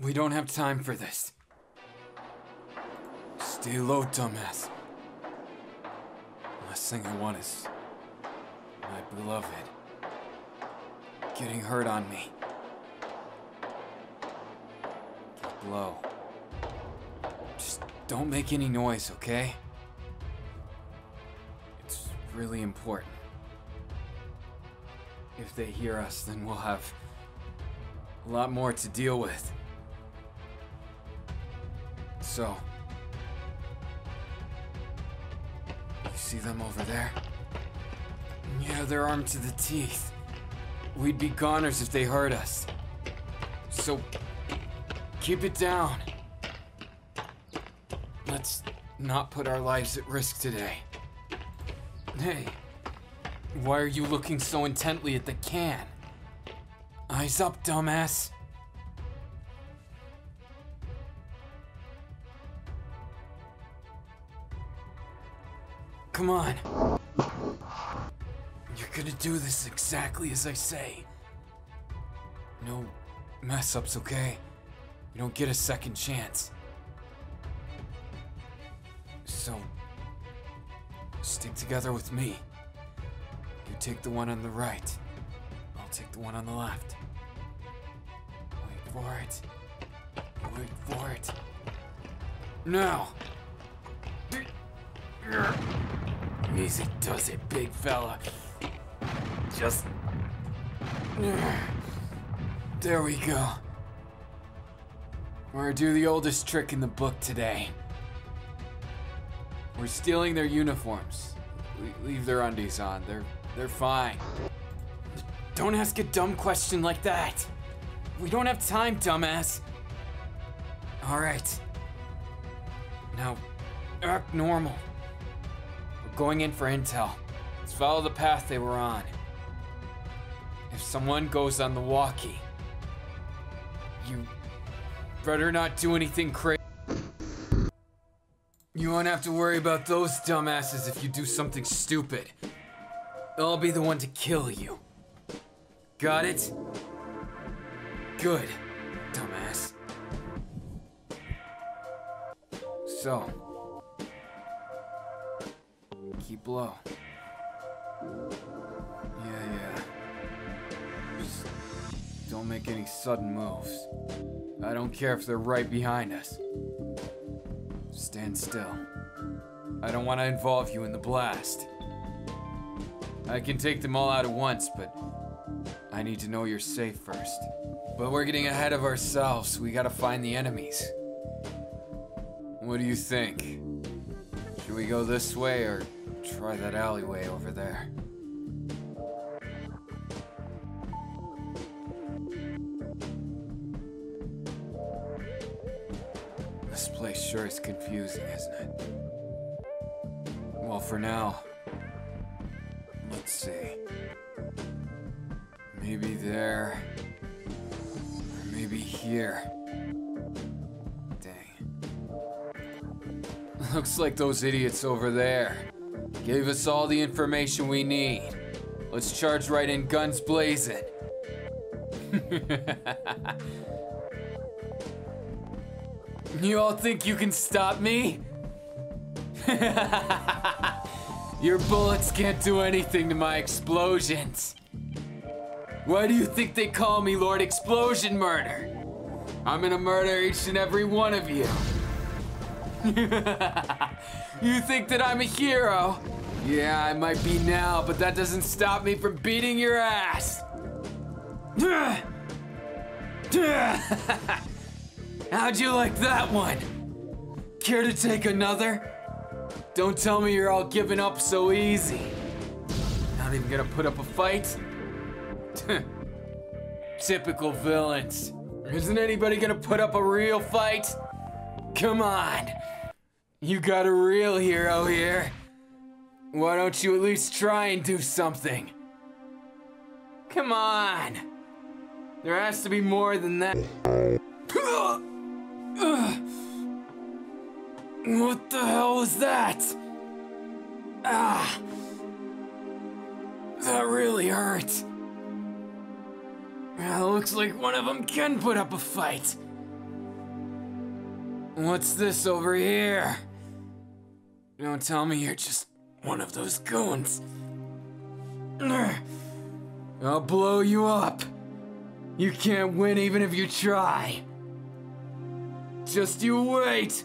We don't have time for this. Stay low, dumbass. Last thing I want is my beloved getting hurt on me. Keep low. Just don't make any noise, okay? It's really important. If they hear us, then we'll have a lot more to deal with. So, you see them over there? Yeah, they're armed to the teeth. We'd be goners if they heard us. So, keep it down. Let's not put our lives at risk today. Hey, why are you looking so intently at the can? Eyes up, dumbass. Come on. You're gonna do this exactly as I say. No mess-ups, okay? You don't get a second chance. So, stick together with me. You take the one on the right. I'll take the one on the left. Wait for it. Wait for it. Now! Easy does it, big fella. Just... There we go. We're gonna do the oldest trick in the book today. We're stealing their uniforms. Leave their undies on. They're fine. Don't ask a dumb question like that. We don't have time, dumbass. All right. Now, act normal. We're going in for intel. Let's follow the path they were on. If someone goes on the walkie, you better not do anything crazy. You won't have to worry about those dumbasses if you do something stupid. I'll be the one to kill you. Got it? Good, dumbass. So, keep low. Yeah. Just don't make any sudden moves. I don't care if they're right behind us. Stand still. I don't want to involve you in the blast. I can take them all out at once, but I need to know you're safe first. But we're getting ahead of ourselves. We gotta find the enemies. What do you think? Should we go this way or try that alleyway over there? This place sure is confusing, isn't it? Well, for now, let's see. Maybe there, or maybe here. Dang. Looks like those idiots over there gave us all the information we need. Let's charge right in, guns blazing. You all think you can stop me? Your bullets can't do anything to my explosions. Why do you think they call me Lord Explosion Murder? I'm gonna murder each and every one of you. You think that I'm a hero? Yeah, I might be now, but that doesn't stop me from beating your ass. How'd you like that one? Care to take another? Don't tell me you're all giving up so easy. Not even gonna put up a fight? Typical villains. Isn't anybody gonna put up a real fight? Come on. You got a real hero here. Why don't you at least try and do something? Come on. There has to be more than that. What the hell was that? Ah. That really hurt. Looks like one of them can put up a fight. What's this over here? Don't tell me you're just one of those goons. I'll blow you up. You can't win even if you try. Just you wait.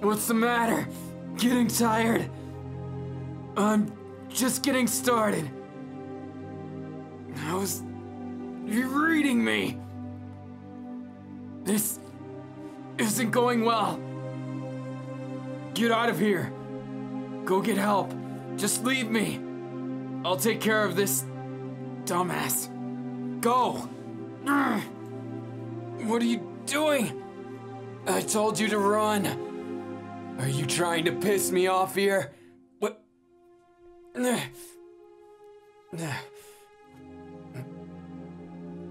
What's the matter? Getting tired? I'm just getting started. How's you reading me? This isn't going well. Get out of here. Go get help. Just leave me. I'll take care of this dumbass. Go. What are you doing? I told you to run. Are you trying to piss me off here? What?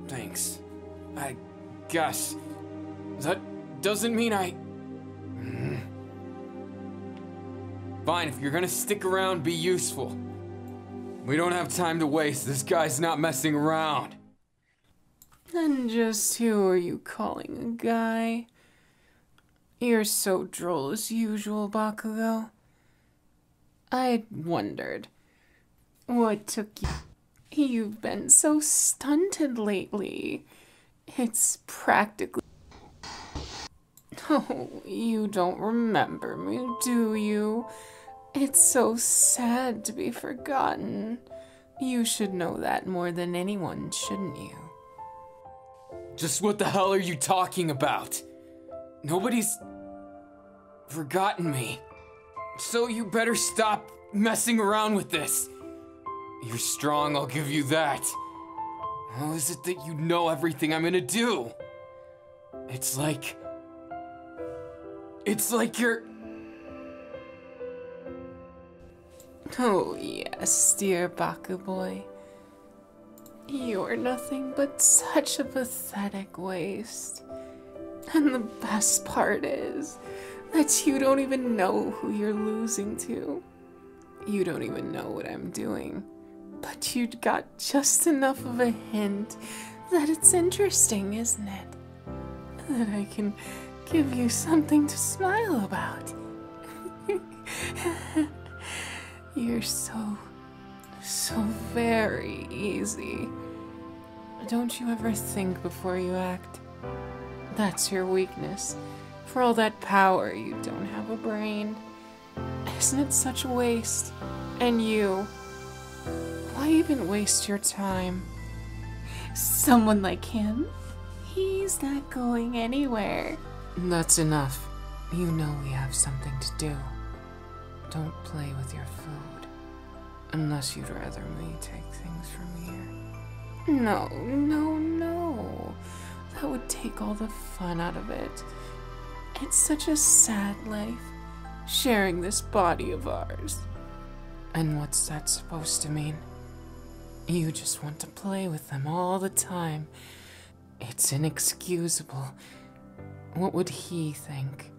Thanks. I guess. That doesn't mean I... Fine, if you're gonna stick around, be useful. We don't have time to waste. This guy's not messing around. And just who are you calling a guy? You're so droll as usual, Bakugou. I wondered what took you. You've been so stunted lately. It's practically... Oh, you don't remember me, do you? It's so sad to be forgotten. You should know that more than anyone, shouldn't you? Just what the hell are you talking about? Nobody's forgotten me. So you better stop messing around with this. You're strong, I'll give you that. How is it that you know everything I'm gonna do? It's like you're... Oh yes, dear Baku boy. You're nothing but such a pathetic waste. And the best part is that you don't even know who you're losing to. You don't even know what I'm doing. But you'd got just enough of a hint that it's interesting, isn't it? That I can... give you something to smile about. You're so very easy. Don't you ever think before you act? That's your weakness. For all that power, you don't have a brain. Isn't it such a waste? And you, why even waste your time? Someone like him? He's not going anywhere. That's enough. You know we have something to do. Don't play with your food. Unless you'd rather me take things from here. No, no, no. That would take all the fun out of it. It's such a sad life, sharing this body of ours. And what's that supposed to mean? You just want to play with them all the time. It's inexcusable. What would he think?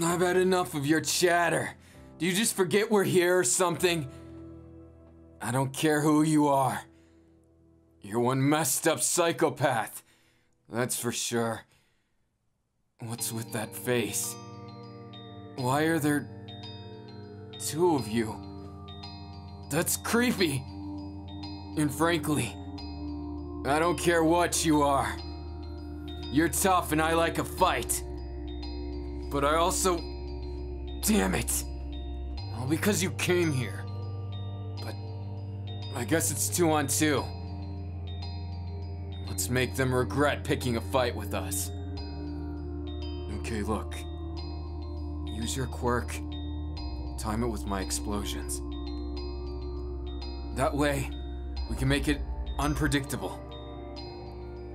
I've had enough of your chatter. Do you just forget we're here or something? I don't care who you are. You're one messed up psychopath. That's for sure. What's with that face? Why are there... two of you? That's creepy. And frankly, I don't care what you are. You're tough and I like a fight. But I also... damn it. All because you came here. But I guess it's 2-on-2. Let's make them regret picking a fight with us. Okay, look. Use your quirk. Time it with my explosions. That way, we can make it unpredictable.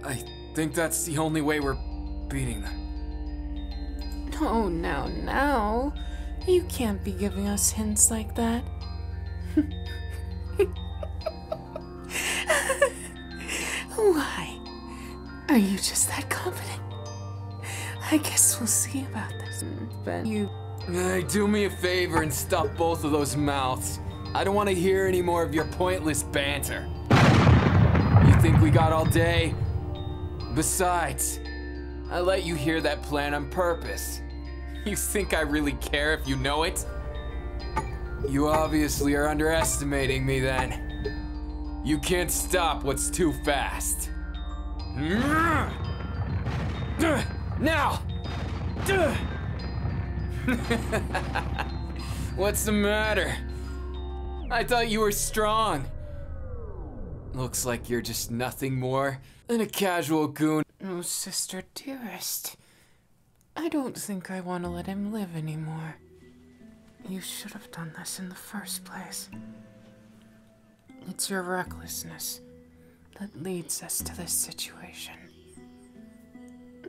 I... I think that's the only way we're beating them. Oh, now, now. You can't be giving us hints like that. Why? Are you just that confident? I guess we'll see about this. Ben, you... Hey, do me a favor and stop both of those mouths. I don't want to hear any more of your pointless banter. You think we got all day? Besides, I let you hear that plan on purpose. You think I really care if you know it? You obviously are underestimating me then. You can't stop what's too fast. Now! What's the matter? I thought you were strong. Looks like you're just nothing more than a casual goon. Oh, sister dearest, I don't think I want to let him live anymore. You should have done this in the first place. It's your recklessness that leads us to this situation.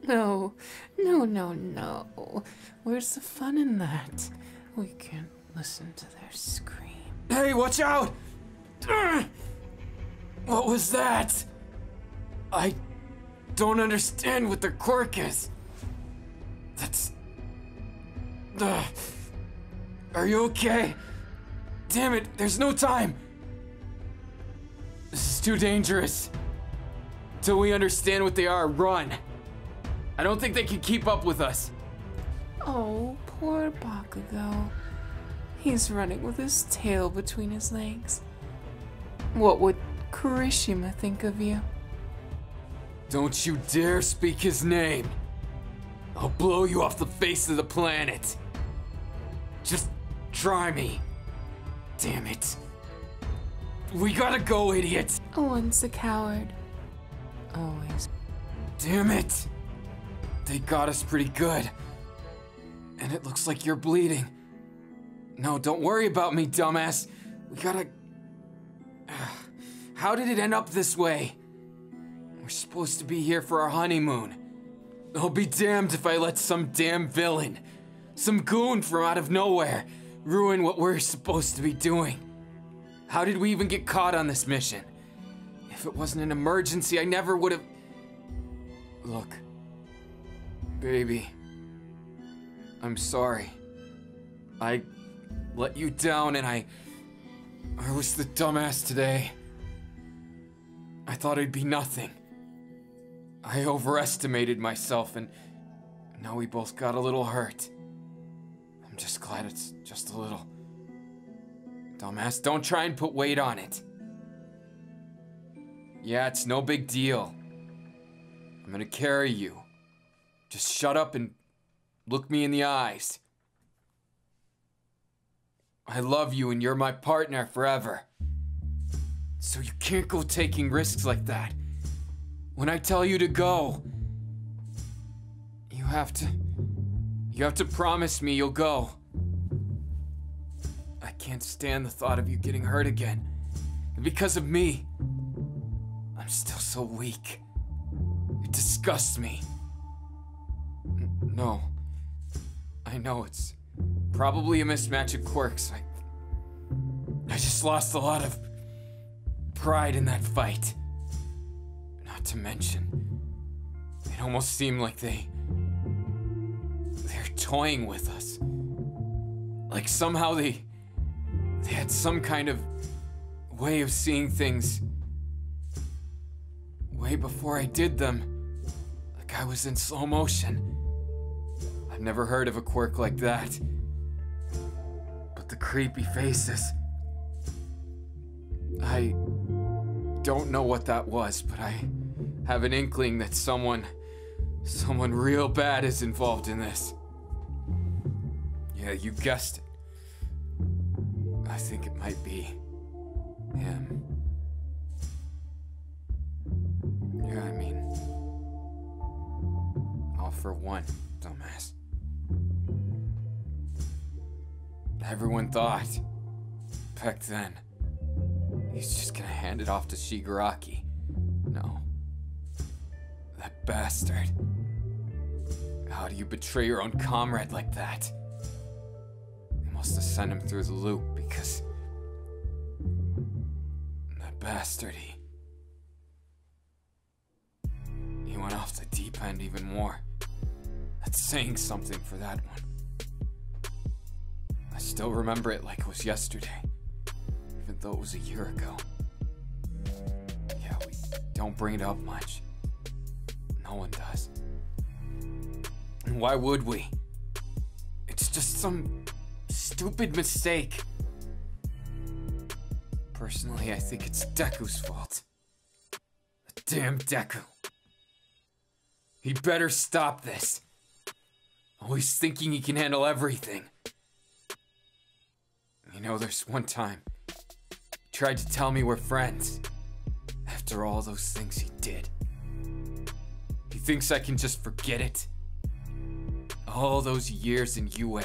No, no, no, no. Where's the fun in that? We can't listen to their scream. Hey, watch out! What was that? I don't understand what their quirk is. That's... Are you okay? Damn it, there's no time. This is too dangerous. Till we understand what they are, run. I don't think they can keep up with us. Oh, poor Bakugou. He's running with his tail between his legs. What would Kirishima think of you? Don't you dare speak his name. I'll blow you off the face of the planet. Just try me. Damn it. We gotta go, idiot. Once a coward, always. Damn it. They got us pretty good. And it looks like you're bleeding. No, don't worry about me, dumbass. We gotta... How did it end up this way? We're supposed to be here for our honeymoon. I'll be damned if I let some damn villain, some goon from out of nowhere, ruin what we're supposed to be doing. How did we even get caught on this mission? If it wasn't an emergency, I never would have... Look, baby, I'm sorry. I let you down and I was the dumbass today. I thought I'd be nothing. I overestimated myself and now we both got a little hurt. I'm just glad it's just a little. Dumbass, don't try and put weight on it. Yeah, it's no big deal. I'm gonna carry you. Just shut up and look me in the eyes. I love you and you're my partner forever. So you can't go taking risks like that. When I tell you to go, you have to promise me you'll go. I can't stand the thought of you getting hurt again. And because of me, I'm still so weak. It disgusts me. No, I know it's probably a mismatch of quirks. I just lost a lot of pride in that fight. Not to mention, it almost seemed like they're toying with us. Like somehow they had some kind of way of seeing things way before I did them. Like I was in slow motion. I've never heard of a quirk like that. But the creepy faces... I don't know what that was, but I have an inkling that someone real bad is involved in this. Yeah, you guessed it. I think it might be him. Yeah, I mean... All for One, dumbass. Everyone thought, back then, he's just gonna hand it off to Shigaraki. No. That bastard. How do you betray your own comrade like that? They must have sent him through the loop because... That bastard, he went off the deep end even more. That's saying something for that one. I still remember it like it was yesterday. even though it was a year ago. Yeah, we don't bring it up much. No one does. And why would we? It's just some stupid mistake. Personally, I think it's Deku's fault. Damn Deku. He better stop this. Always thinking he can handle everything. You know, there's one time he tried to tell me we're friends. After all those things he did. He thinks I can just forget it. All those years in UA.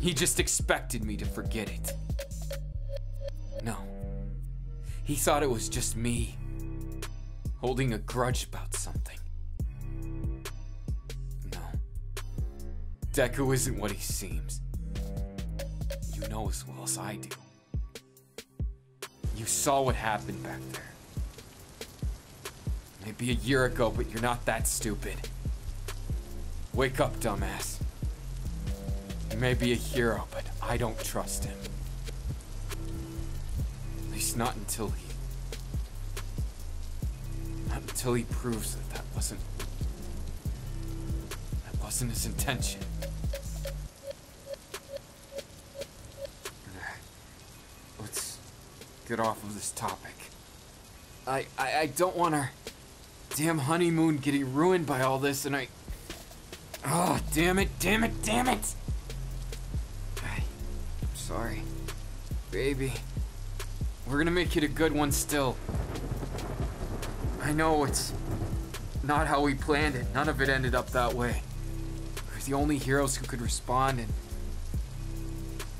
He just expected me to forget it. No. He thought it was just me holding a grudge about something. No. Deku isn't what he seems. You know as well as I do. You saw what happened back there. Maybe a year ago, but you're not that stupid. Wake up, dumbass. You may be a hero, but I don't trust him. At least not until he... until he proves that that wasn't his intention. Let's get off of this topic. I don't want our damn honeymoon getting ruined by all this, and I... oh, damn it, damn it, damn it! I'm sorry. Baby. We're gonna make it a good one still. I know it's not how we planned it. None of it ended up that way. We're the only heroes who could respond, and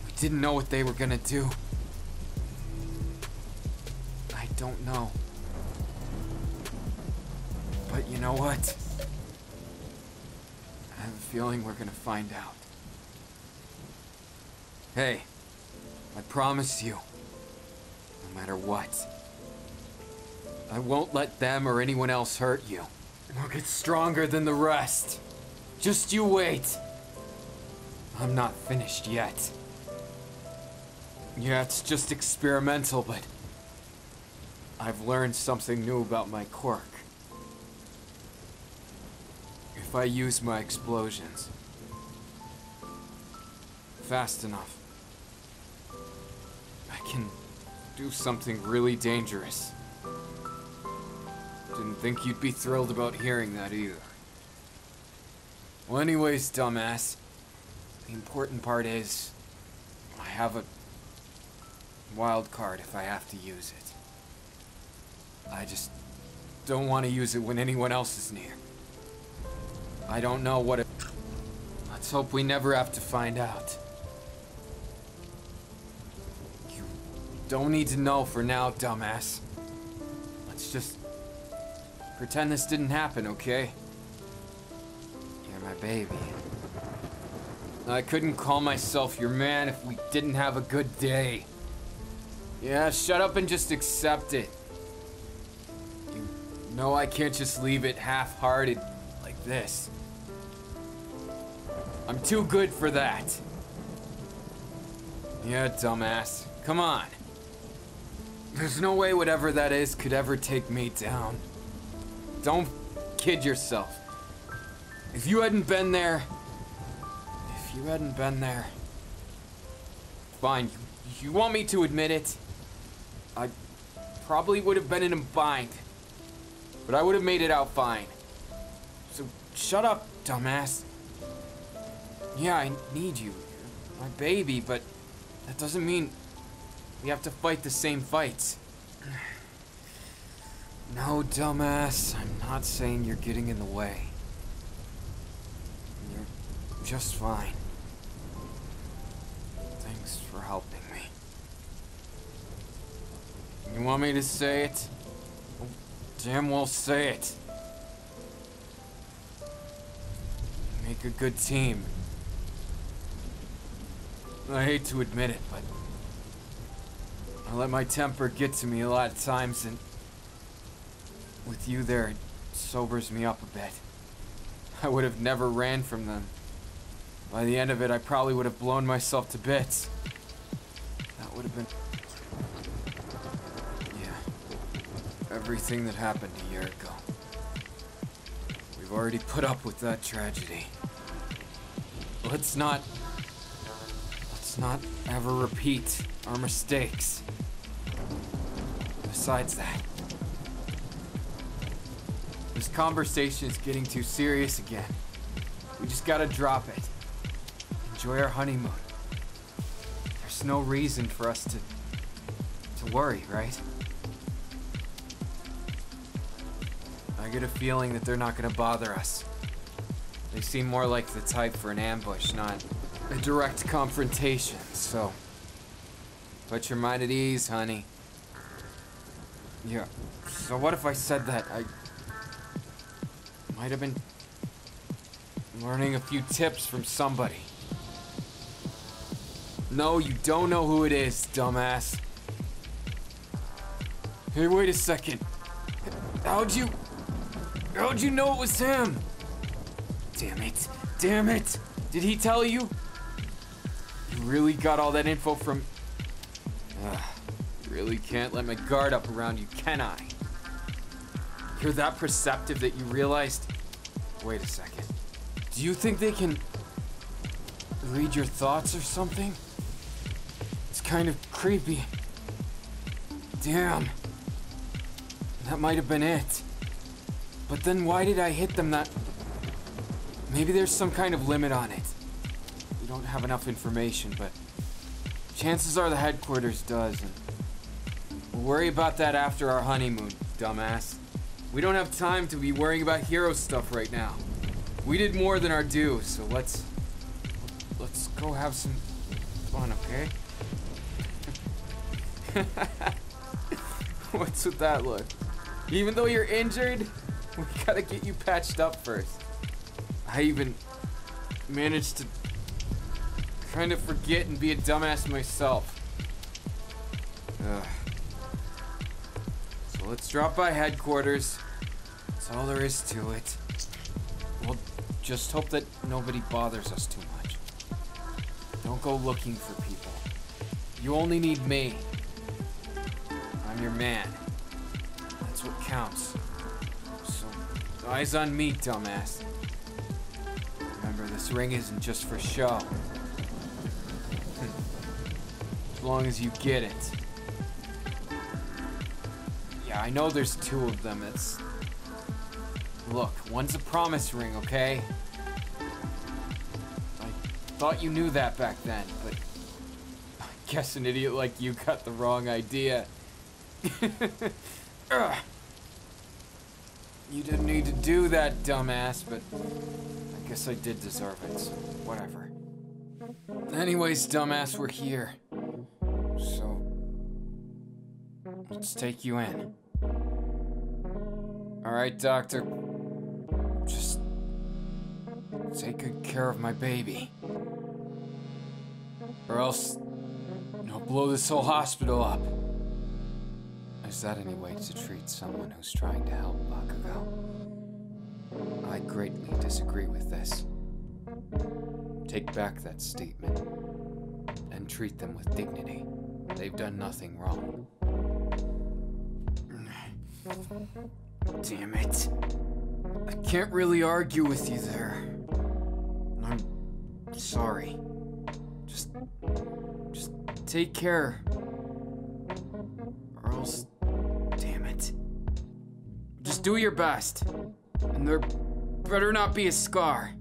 we didn't know what they were gonna do. I don't know. But you know what? I have a feeling we're gonna find out. Hey, I promise you, no matter what, I won't let them or anyone else hurt you. We'll get stronger than the rest. Just you wait. I'm not finished yet. Yeah, it's just experimental, but I've learned something new about my quirk. If I use my explosions fast enough, I can do something really dangerous. Didn't think you'd be thrilled about hearing that either. Well, anyways, dumbass, the important part is I have a wild card if I have to use it. I just don't want to use it when anyone else is near. I don't know what it... let's hope we never have to find out. You don't need to know for now, dumbass. Let's just... pretend this didn't happen, okay? You're my baby. I couldn't call myself your man if we didn't have a good day. Yeah, shut up and just accept it. You know I can't just leave it half-hearted like this. I'm too good for that. Yeah, dumbass. Come on. There's no way whatever that is could ever take me down. Don't kid yourself. If you hadn't been there... Fine, you want me to admit it? I probably would have been in a bind. But I would have made it out fine. So shut up, dumbass. Yeah, I need you. You're my baby, but that doesn't mean we have to fight the same fights. No, dumbass, I'm not saying you're getting in the way. You're just fine. Thanks for helping me. You want me to say it? Oh, damn well say it. Make a good team. I hate to admit it, but I let my temper get to me a lot of times, and with you there, it sobers me up a bit. I would have never ran from them. By the end of it, I probably would have blown myself to bits. That would have been... Yeah. Everything that happened a year ago. We've already put up with that tragedy. Let's not ever repeat our mistakes. Besides that, this conversation is getting too serious again. We just gotta drop it. Enjoy our honeymoon. There's no reason for us to worry, right? I get a feeling that they're not gonna bother us. They seem more like the type for an ambush, not a direct confrontation, so... Put your mind at ease, honey. Yeah, so what if I said that? I might have been learning a few tips from somebody. No, you don't know who it is, dumbass. Hey, wait a second. How'd you know it was him? Damn it. Did he tell you? You really got all that info from... You really can't let my guard up around you, can I? You're that perceptive that you realized... Wait a second. Do you think they can... read your thoughts or something? It's kind of creepy. Damn. That might have been it. But then why did I hit them that... Maybe there's some kind of limit on it. We don't have enough information, but chances are the headquarters does. And we'll worry about that after our honeymoon, dumbass. We don't have time to be worrying about hero stuff right now. We did more than our due, so let's go have some fun, okay? What's with that look? Even though you're injured, we gotta get you patched up first. I even managed to kind of forget and be a dumbass myself. So let's drop by headquarters. That's all there is to it. We'll just hope that nobody bothers us too much. Don't go looking for people. You only need me. I'm your man. That's what counts. So, eyes on me, dumbass. Remember, this ring isn't just for show. As long as you get it. Yeah, I know there's two of them. It's... Look, one's a promise ring, okay? I thought you knew that back then, but... I guess an idiot like you got the wrong idea. You didn't need to do that, dumbass, but... I guess I did deserve it, so whatever. Anyways, dumbass, we're here. So... let's take you in. Alright, Doctor. Just... take good care of my baby. Or else... I'll blow this whole hospital up. Is that any way to treat someone who's trying to help Bakugou? I greatly disagree with this. Take back that statement and treat them with dignity. They've done nothing wrong. Damn it. I can't really argue with you there. I'm sorry. Just take care. Or else, damn it. Just do your best. And there better not be a scar.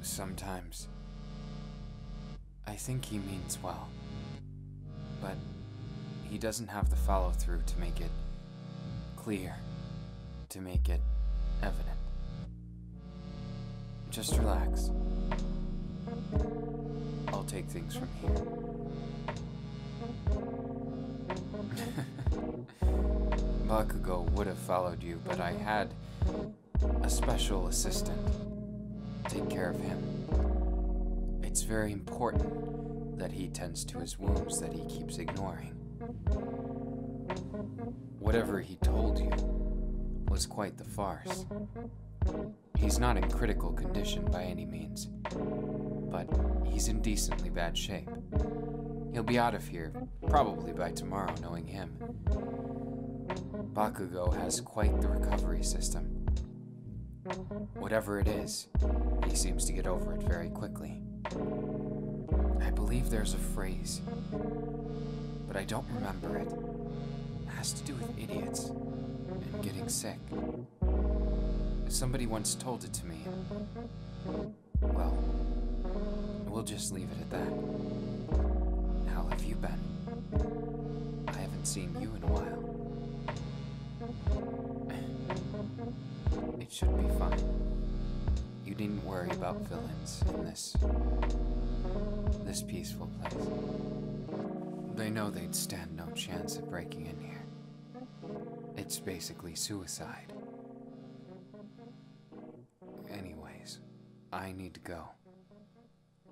Sometimes, I think he means well, but he doesn't have the follow-through to make it clear, to make it evident. Just relax. I'll take things from here. Bakugou would have followed you, but I had a special assistant. Take care of him. It's very important that he tends to his wounds that he keeps ignoring. Whatever he told you was quite the farce. He's not in critical condition by any means. but he's in decently bad shape. He'll be out of here, probably by tomorrow, knowing him. Bakugou has quite the recovery system. Whatever it is, he seems to get over it very quickly. I believe there's a phrase, but I don't remember it. It has to do with idiots and getting sick. Somebody once told it to me. Well, we'll just leave it at that. How have you been? I haven't seen you in a while. It should be fine. You needn't worry about villains in this peaceful place. They know they'd stand no chance at breaking in here. It's basically suicide. Anyways, I need to go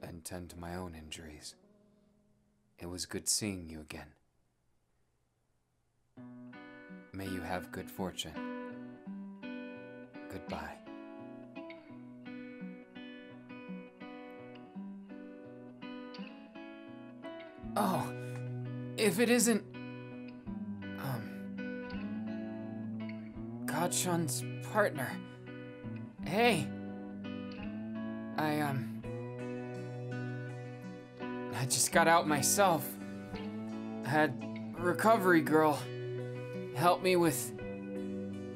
and tend to my own injuries. It was good seeing you again. May you have good fortune. Goodbye. Oh, if it isn't... Kachan's partner. Hey! I just got out myself. I had Recovery Girl help me with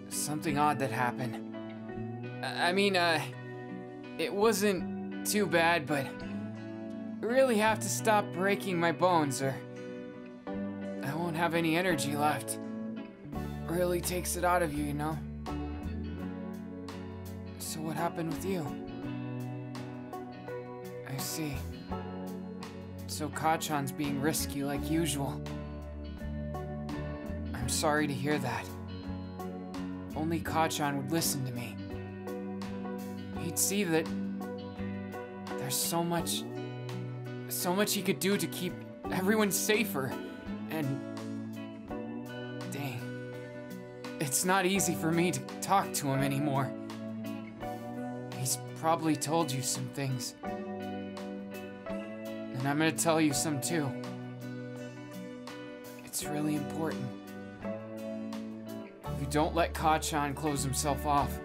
something odd that happened. I mean, it wasn't too bad, but I really have to stop breaking my bones or I won't have any energy left. It really takes it out of you, you know? So what happened with you? I see. So Kachan's being risky like usual. I'm sorry to hear that. Only Kachan would listen to me. He'd see that there's so much he could do to keep everyone safer, and dang, it's not easy for me to talk to him anymore. He's probably told you some things. And I'm gonna tell you some too. It's really important. If you don't let Kachan close himself off,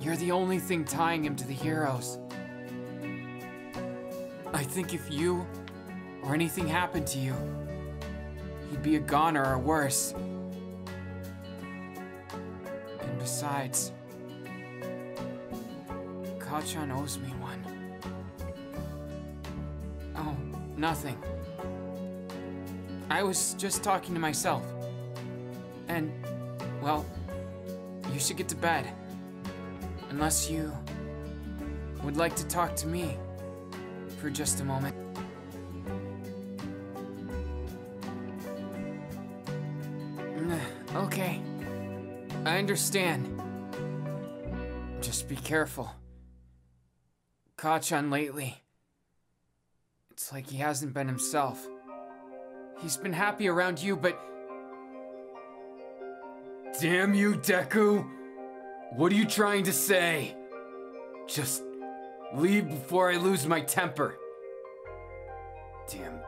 you're the only thing tying him to the heroes. I think if you or anything happened to you, he'd be a goner or worse. And besides, Kachan owes me one. Nothing. I was just talking to myself. And, well, you should get to bed. Unless you would like to talk to me for just a moment. Okay. I understand. Just be careful. Kachan lately. It's like he hasn't been himself. He's been happy around you, but... Damn you, Deku! What are you trying to say? Just leave before I lose my temper. Damn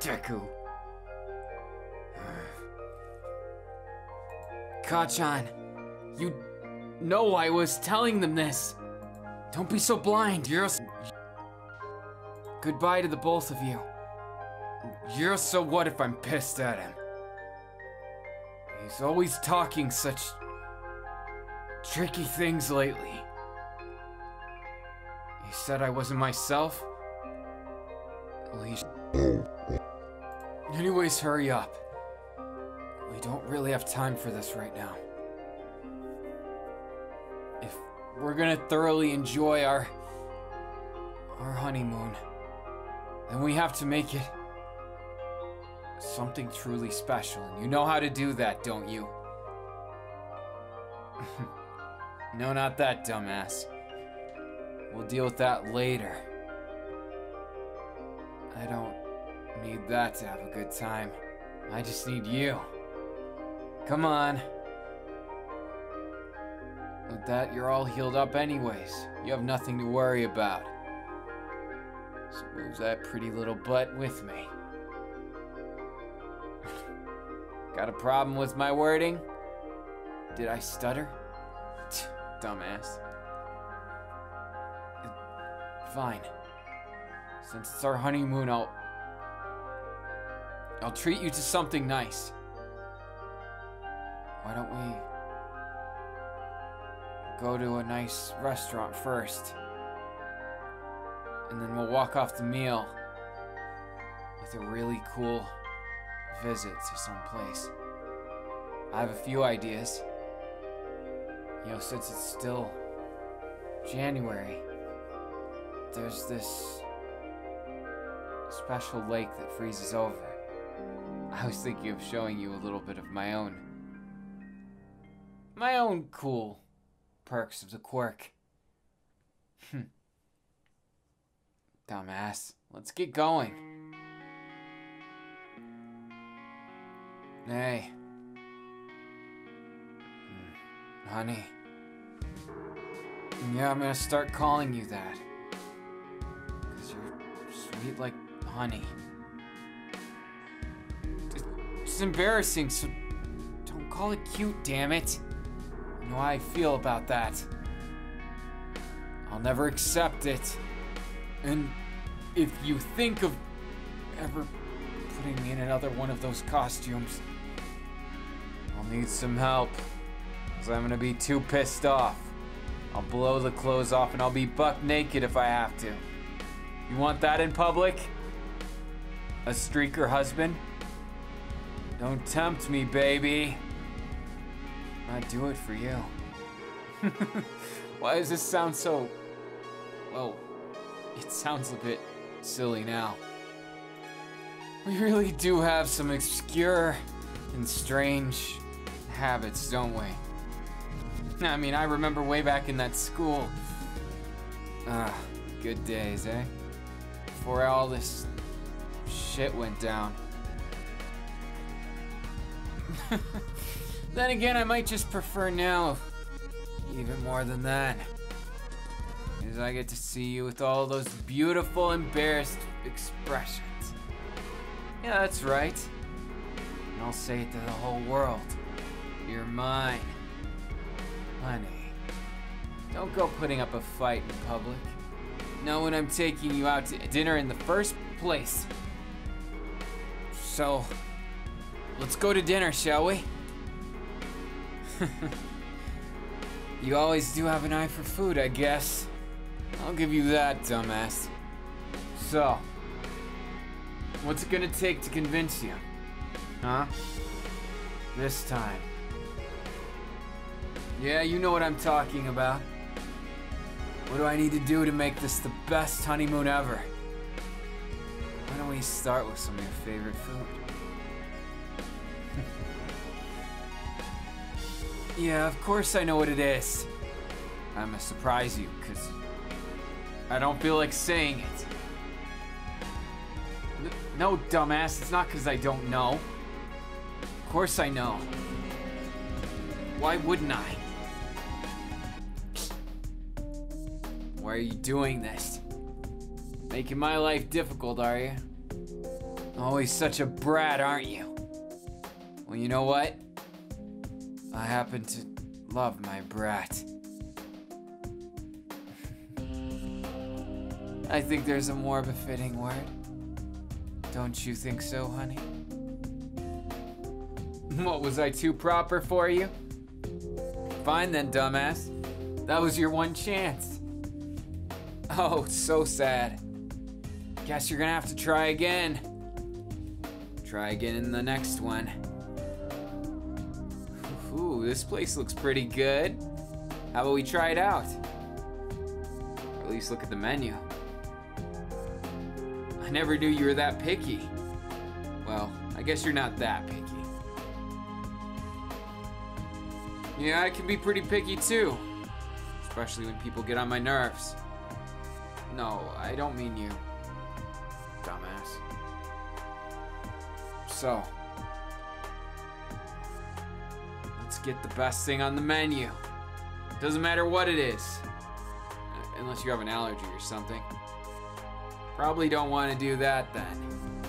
Deku. Kachan, you know I was telling them this. Don't be so blind, you're... Goodbye to the both of you. You're so what if I'm pissed at him? He's always talking such tricky things lately. He said I wasn't myself. Anyways, hurry up. We don't really have time for this right now. If we're gonna thoroughly enjoy our honeymoon, then we have to make it something truly special, and you know how to do that, don't you? No, not that, dumbass. We'll deal with that later. I don't need that to have a good time. I just need you. Come on. With that, you're all healed up anyways. You have nothing to worry about. So move that pretty little butt with me. Got a problem with my wording? Did I stutter? Dumbass. Fine. Since it's our honeymoon, I'll treat you to something nice. Why don't we go to a nice restaurant first? And then we'll walk off the meal with a really cool visit to some place. I have a few ideas. You know, since it's still January, there's this special lake that freezes over. I was thinking of showing you a little bit of my own cool perks of the quirk. Dumbass. Let's get going. Hey. Honey. Yeah, I'm gonna start calling you that. 'Cause you're sweet like honey. It's embarrassing, so don't call it cute, damn it. You know how I feel about that. I'll never accept it. And if you think of ever putting me in another one of those costumes, I'll need some help, because I'm going to be too pissed off. I'll blow the clothes off and I'll be buck naked if I have to. You want that in public? A streaker husband? Don't tempt me, baby. I'd do it for you. Why does this sound so... well... it sounds a bit silly now. We really do have some obscure and strange habits, don't we? I mean, I remember way back in that school. Good days, eh? Before all this shit went down. Then again, I might just prefer now, even more than that. Because I get to see you with all those beautiful, embarrassed expressions. Yeah, that's right. And I'll say it to the whole world. You're mine. Honey. Don't go putting up a fight in public. Know when I'm taking you out to dinner in the first place. So, let's go to dinner, shall we? You always do have an eye for food, I guess. I'll give you that, dumbass. So, what's it gonna take to convince you? Huh? This time. Yeah, you know what I'm talking about. What do I need to do to make this the best honeymoon ever? Why don't we start with some of your favorite food? Yeah, of course I know what it is. I'm gonna surprise you, 'cause I don't feel like saying it. No, dumbass, it's not because I don't know. Of course I know. Why wouldn't I? Why are you doing this? Making my life difficult, are you? Always such a brat, aren't you? Well, you know what? I happen to love my brat. I think there's a more befitting word. Don't you think so, honey? What, was I too proper for you? Fine then, dumbass. That was your one chance. Oh, so sad. Guess you're gonna have to try again. Try again in the next one. Ooh, this place looks pretty good. How about we try it out? Or at least look at the menu. I never knew you were that picky. Well, I guess you're not that picky. Yeah, I can be pretty picky too. Especially when people get on my nerves. No, I don't mean you. Dumbass. So. Let's get the best thing on the menu. Doesn't matter what it is. Unless you have an allergy or something. Probably don't want to do that then.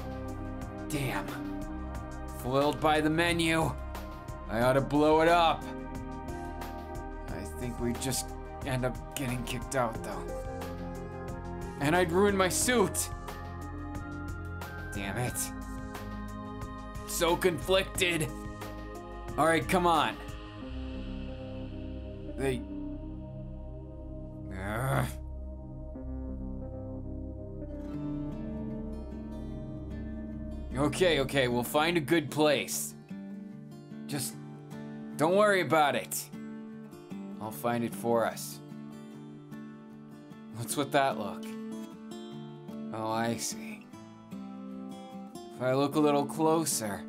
Damn. Foiled by the menu. I ought to blow it up. I think we just end up getting kicked out though. And I'd ruin my suit. Damn it. So conflicted. All right, come on. They... Ugh. Okay, okay, we'll find a good place. Just don't worry about it. I'll find it for us. What's with that look? Oh, I see. If I look a little closer,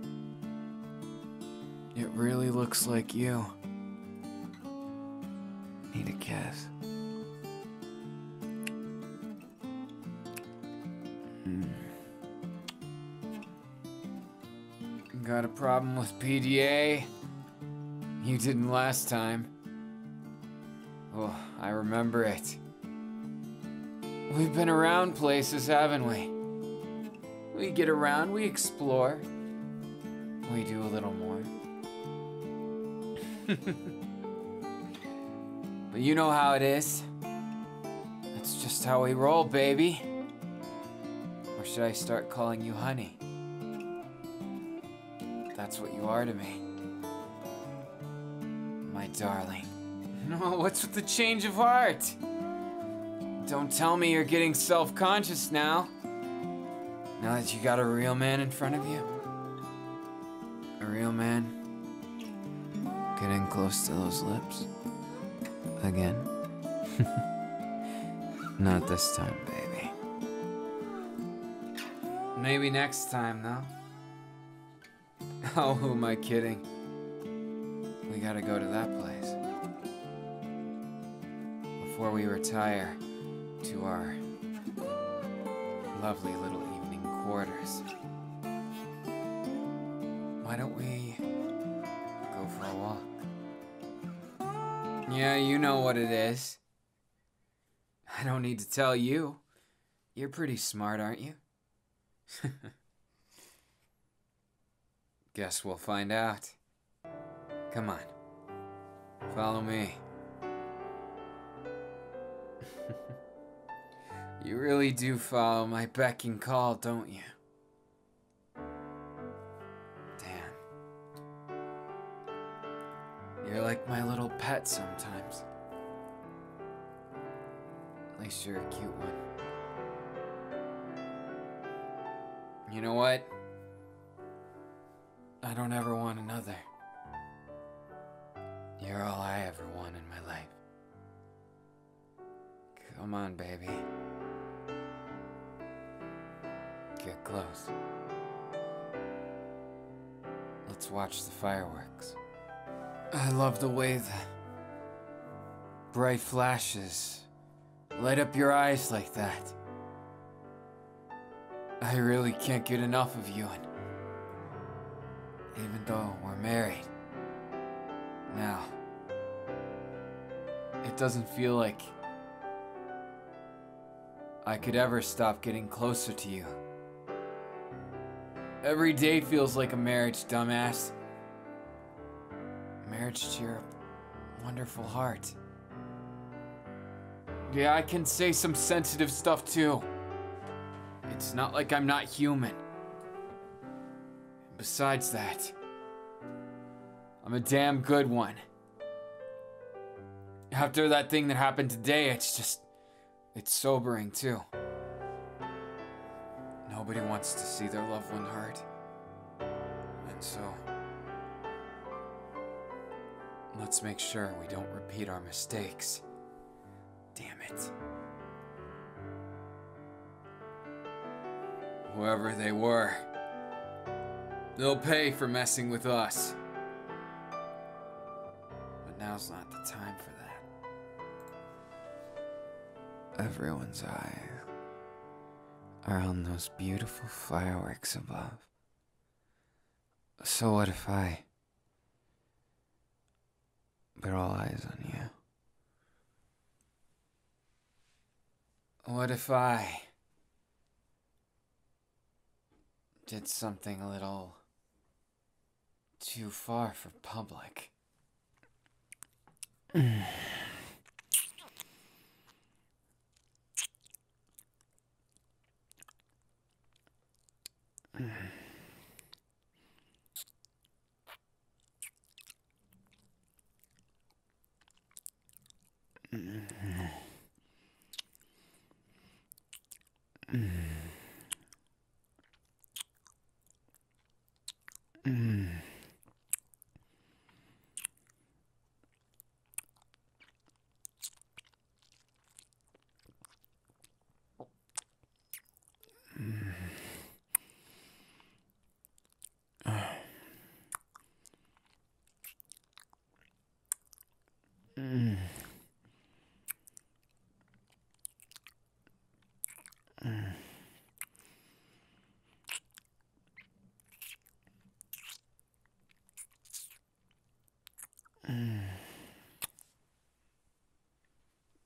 it really looks like you. Need a kiss. Got a problem with PDA? You didn't last time. Oh, I remember it. We've been around places, haven't we? We get around, we explore. We do a little more. But you know how it is. That's just how we roll, baby. Or should I start calling you honey? That's what you are to me. My darling. No, what's with the change of heart? Don't tell me you're getting self-conscious now. Now that you got a real man in front of you. A real man. Getting close to those lips. Again. Not this time, baby. Maybe next time, though. Oh, who am I kidding? We gotta go to that place. Before we retire to our lovely little evening quarters. Why don't we go for a walk? Yeah, you know what it is. I don't need to tell you. You're pretty smart, aren't you? Guess we'll find out. Come on. Follow me. You really do follow my beck and call, don't you? Damn. You're like my little pet sometimes. At least you're a cute one. You know what? I don't ever want another. You're all I ever want in my life. Come on, baby. Get close. Let's watch the fireworks. I love the way the bright flashes light up your eyes like that. I really can't get enough of you. And even though we're married now, it doesn't feel like I could ever stop getting closer to you. Every day feels like a marriage, dumbass. Marriage to your wonderful heart. Yeah, I can say some sensitive stuff too. It's not like I'm not human. Besides that, I'm a damn good one. After that thing that happened today, it's sobering too. Nobody wants to see their loved one hurt. And so, let's make sure we don't repeat our mistakes. Damn it. Whoever they were, they'll pay for messing with us. But now's not the time for that. Everyone's eyes are on those beautiful fireworks above. So what if I put all eyes on you? What if I did something a little too far for public.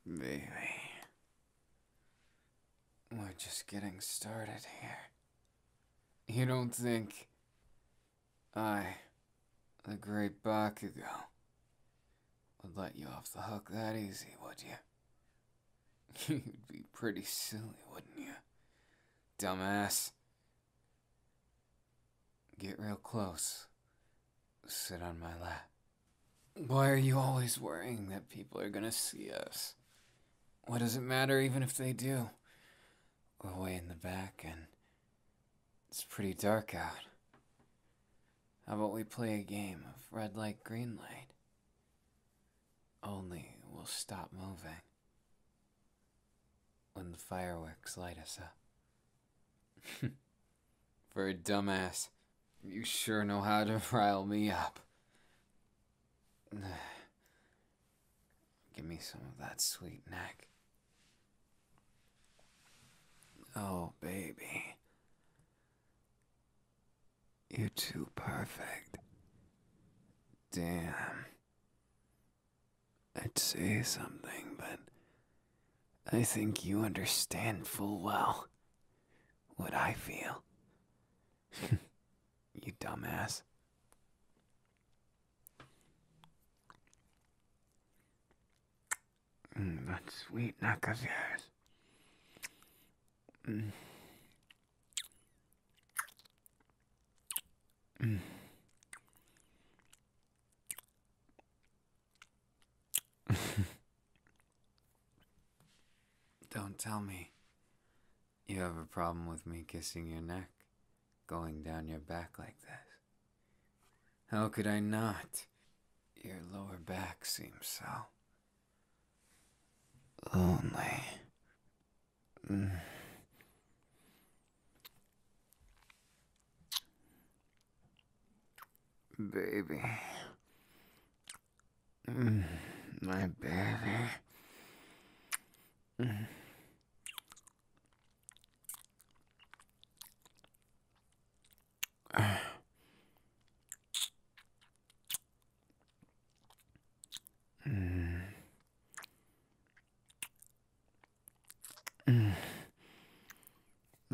Baby, we're just getting started here. You don't think I, the great Bakugou, would let you off the hook that easy, would you? You'd be pretty silly, wouldn't you? Dumbass. Get real close. Sit on my lap. Why are you always worrying that people are gonna see us? What does it matter even if they do? We're way in the back and it's pretty dark out. How about we play a game of red light, green light? Only we'll stop moving when the fireworks light us up. For a dumbass, you sure know how to rile me up. Give me some of that sweet neck. Oh, baby. You're too perfect. Damn. I'd say something, but I think you understand full well what I feel. You dumbass. That sweet neck of yours. Don't tell me you have a problem with me kissing your neck, going down your back like this. How could I not? Your lower back seems so lonely. Baby. My baby.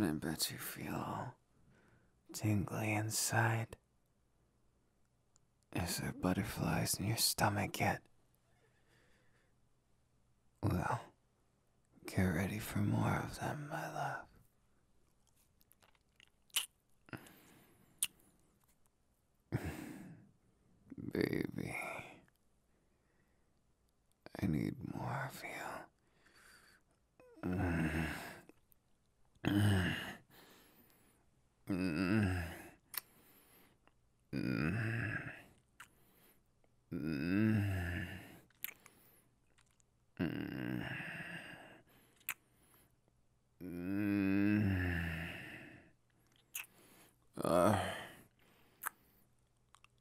I bet you feel tingly inside. Is there butterflies in your stomach yet? Well, get ready for more of them, my love. Baby, I need more of you.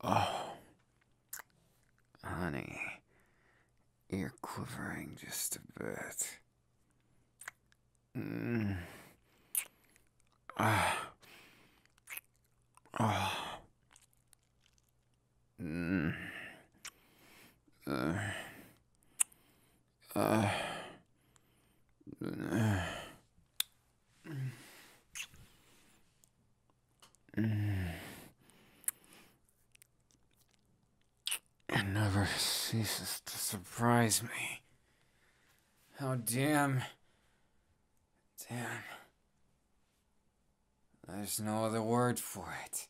Oh, honey, you're quivering just a bit. ceases to surprise me. How damn. There's no other word for it.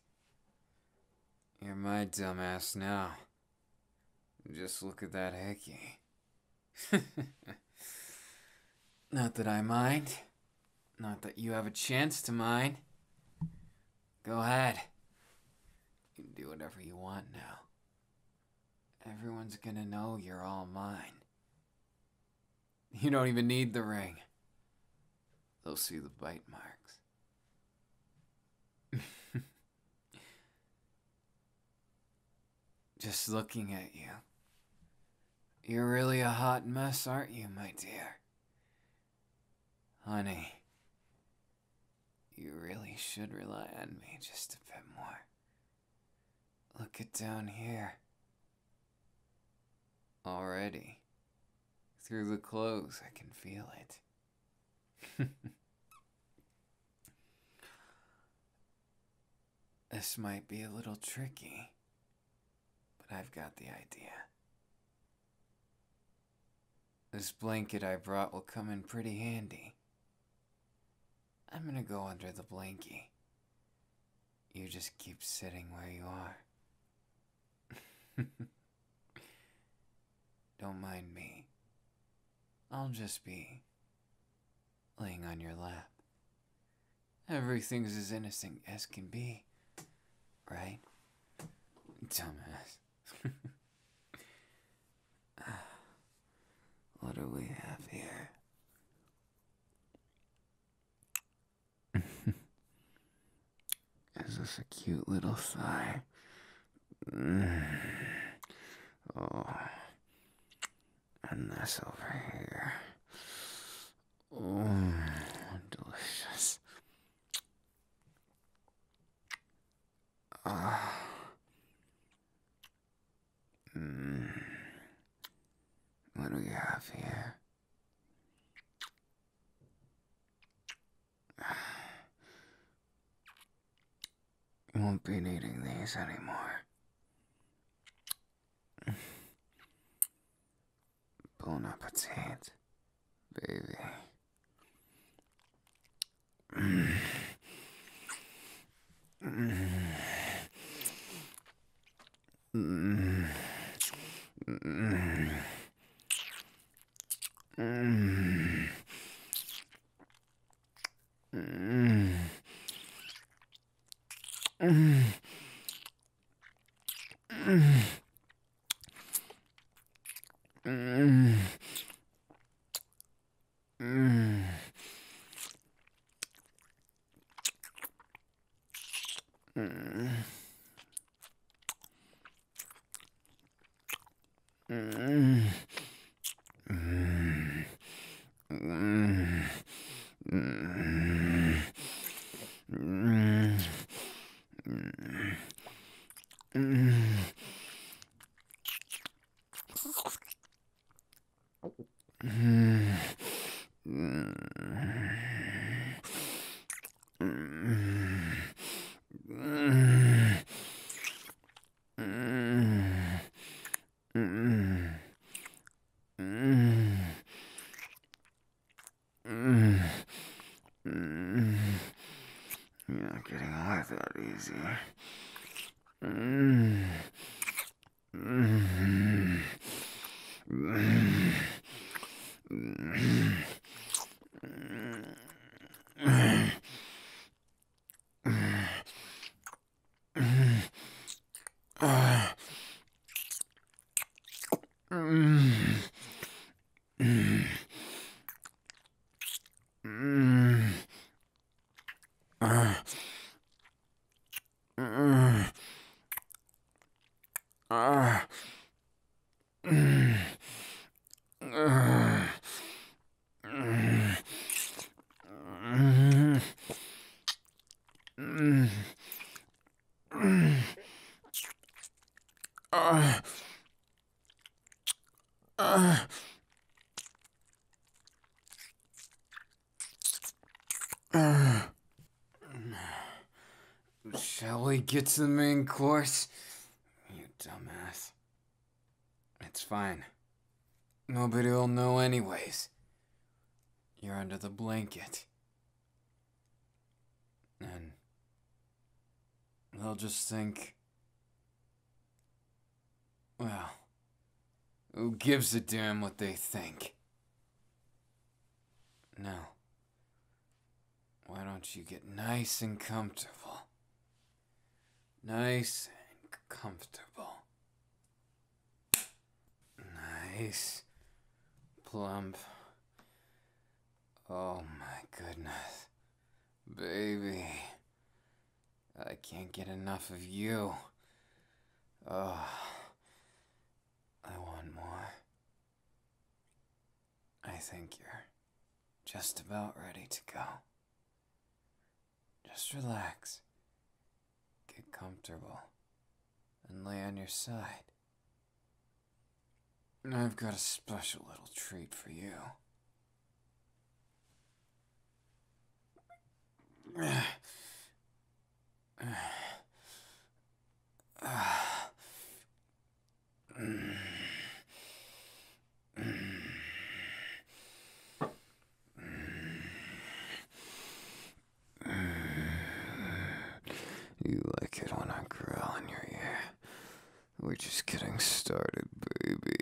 You're my dumbass now. Just look at that hickey. Not that I mind. Not that you have a chance to mind. Go ahead. You can do whatever you want now. Everyone's gonna know you're all mine. You don't even need the ring. They'll see the bite marks. Just looking at you. You're really a hot mess, aren't you, my dear? Honey, you really should rely on me just a bit more. Look at down here. Already. Through the clothes, I can feel it. This might be a little tricky, but I've got the idea. This blanket I brought will come in pretty handy. I'm gonna go under the blankie. You just keep sitting where you are. Don't mind me. I'll just be laying on your lap. Everything's as innocent as can be, right? Dumbass. What do we have here? Is this a cute little sigh? Oh. And this over here. Oh, delicious. What do we have here? You won't be needing these anymore. Bon appetit, baby. Shall we get to the main course? You dumbass. I It's fine. Nobody will know anyways. You're under the blanket. And they'll just think, well, who gives a damn what they think? Now, why don't you get nice and comfortable? Nice and comfortable. Nice, plump. Oh my goodness. Baby, I can't get enough of you. Oh, I want more. I think you're just about ready to go. Just relax, get comfortable, and lay on your side. I've got a special little treat for you. You like it when I growl in your ear. We're just getting started, baby.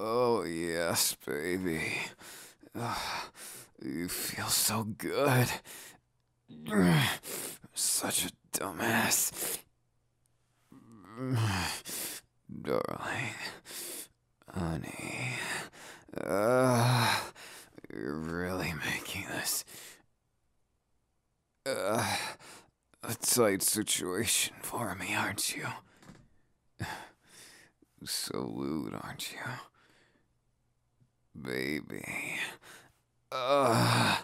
Oh, yes, baby. You feel so good. Such a dumbass. Darling. Honey. You're really making this a tight situation for me, aren't you? So lewd, aren't you? Baby. Yeah.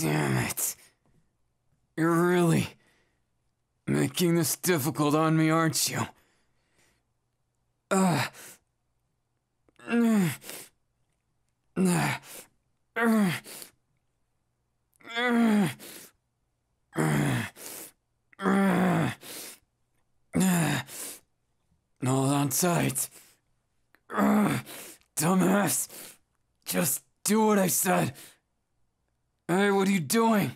Damn it. You're really making this difficult on me, aren't you? Hold on tight. Dumbass. Just do what I said. Hey, what are you doing?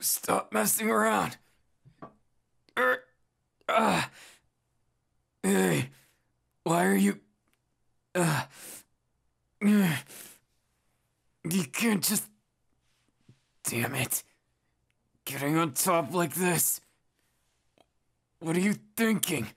Stop messing around. Hey, why are you... you can't just... Damn it. Getting on top like this. What are you thinking?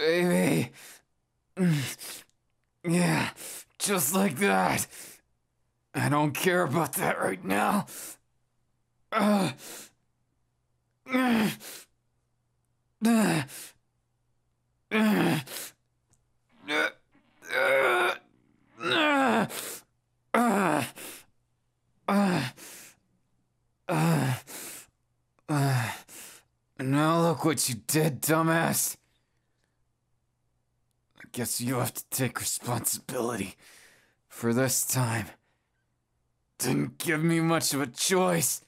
Baby. Yeah, just like that. I don't care about that right now. Look what you did, dumbass. I guess you have to take responsibility for this time. Didn't give me much of a choice.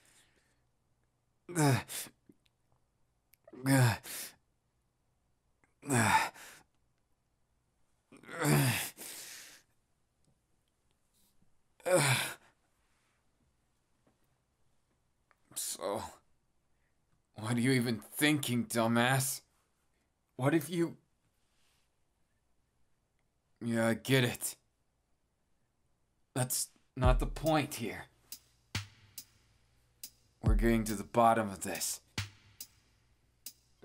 So, what are you even thinking, dumbass? What if you... Yeah, I get it. That's not the point here. We're getting to the bottom of this.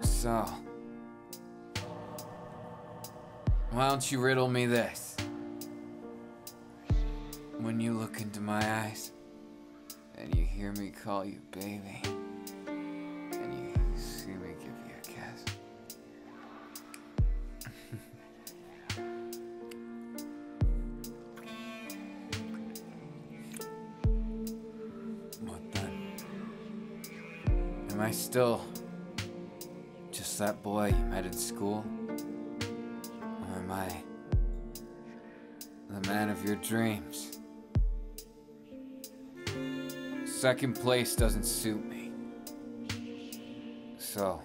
So... why don't you riddle me this? When you look into my eyes, and you hear me call you baby, and you see me give you a kiss. What then? Am I still just that boy you met in school? Or am I the man of your dreams? Second place doesn't suit me. So,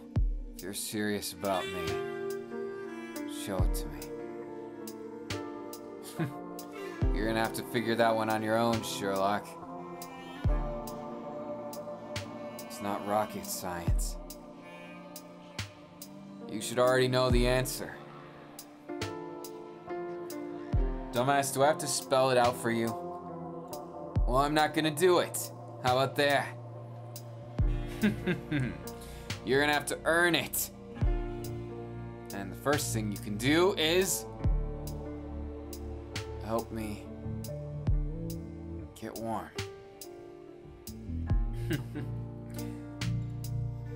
if you're serious about me, show it to me. You're gonna have to figure that one on your own, Sherlock. It's not rocket science. You should already know the answer. Dumbass, do I have to spell it out for you? Well, I'm not gonna do it. How about that? You're gonna have to earn it. And the first thing you can do is help me get warm.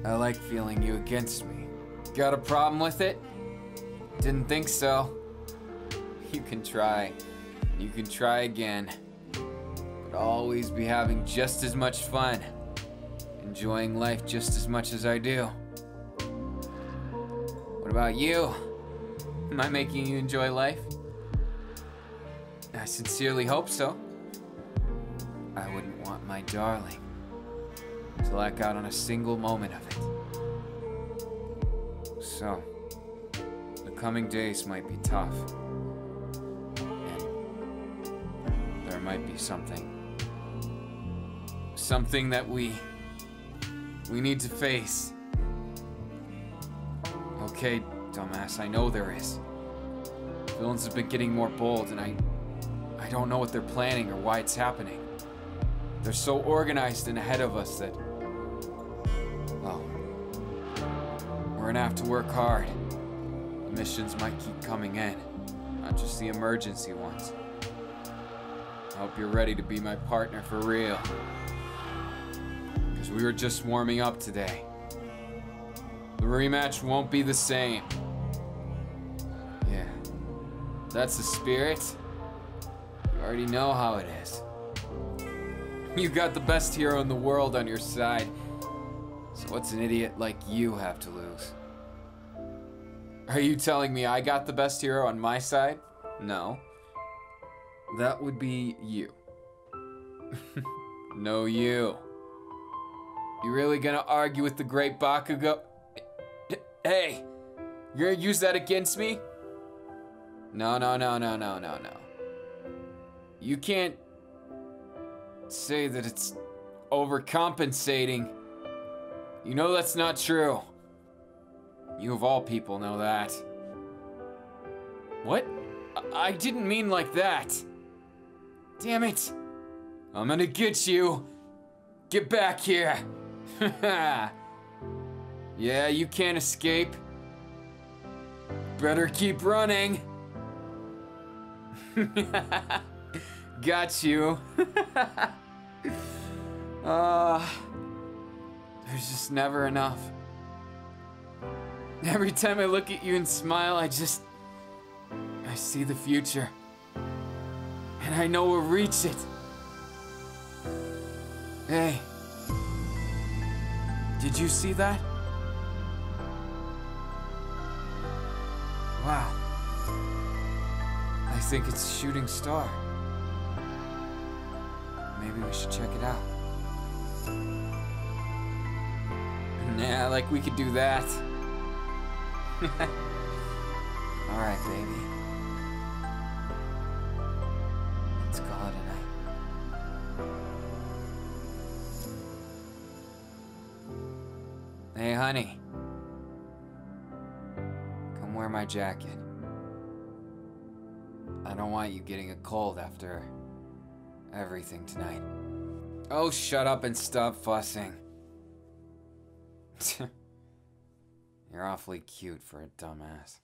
I like feeling you against me. Got a problem with it? Didn't think so. You can try. You can try again. Always be having just as much fun, enjoying life just as much as I do. What about you? Am I making you enjoy life? I sincerely hope so. I wouldn't want my darling to lack out on a single moment of it. So, the coming days might be tough. And there might be something that we need to face. Okay, dumbass, I know there is. Villains have been getting more bold, and I don't know what they're planning or why it's happening. They're so organized and ahead of us that, well, we're gonna have to work hard. The missions might keep coming in, not just the emergency ones. I hope you're ready to be my partner for real. We were just warming up today. The rematch won't be the same. Yeah, that's the spirit. You already know how it is. You got the best hero in the world on your side. So what's an idiot like you have to lose? Are you telling me I got the best hero on my side? No. That would be you. No, you. You really gonna argue with the great Bakugou? Hey, you're gonna use that against me? No. You can't say that it's overcompensating. You know that's not true. You of all people know that. What? I didn't mean like that. Damn it. I'm gonna get you. Get back here. Yeah, you can't escape. Better keep running. Got you. There's just never enough. Every time I look at you and smile, I see the future. And I know we'll reach it. Hey. Did you see that? Wow. I think it's a shooting star. Maybe we should check it out. Nah, like we could do that. Alright, baby. Let's call it a night. Hey, honey. Come wear my jacket. I don't want you getting a cold after everything tonight. Oh, shut up and stop fussing. You're awfully cute for a dumbass.